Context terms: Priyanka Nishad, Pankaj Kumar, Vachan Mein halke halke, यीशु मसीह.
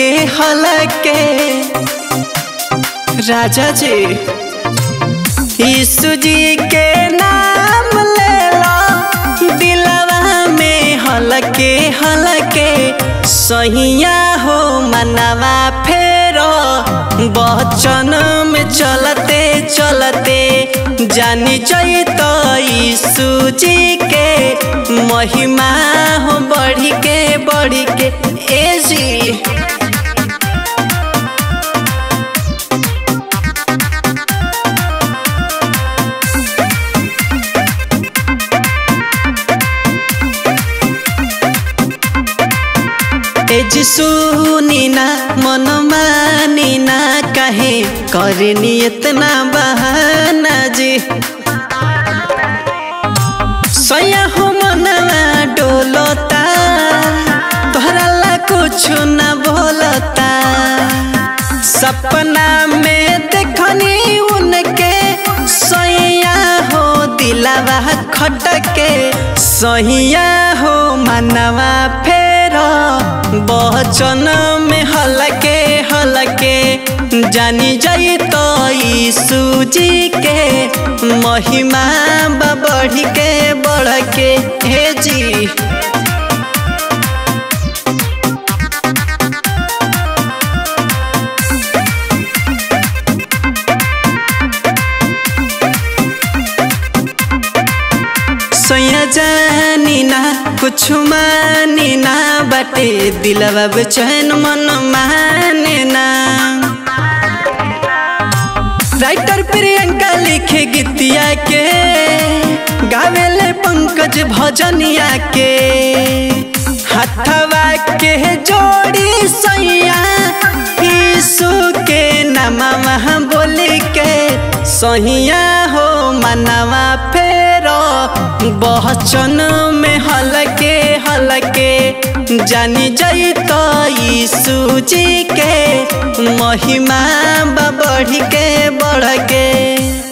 हलके हलके राजा जी यीशु जी के नाम ले लो दिलवा में हलके हलके सहिया हो मनवा फेरो वचन में चलते चलते जानी चाहिए तो यीशु जी के महिमा हो बढ़ी के ए जी सुनीना मन मानीना कहे करनी इतना बहाना जी सया हो मनवा डोलता तोहरा ला कुछ न बोलता सपना में देखनी उनके सया हो दिलवा खटके सहिया हो मनवा वचन में हलके हलके जानी जाए तो यीशु जी के महिमा बढ़ के हे जी जानी ना कुछ मानी ना बटे दिलवा बेचैन मन माने ना राइटर प्रियंका लिखे गीतिया के गावेले पंकज भजनिया के हथवा के जोड़ी सैया यीशु के नाम वहाँ बोल के सहिया हो मनवा फेरो वचन में हलके हलके जानी जाए तो यीशु जी के महिमा बढ़ के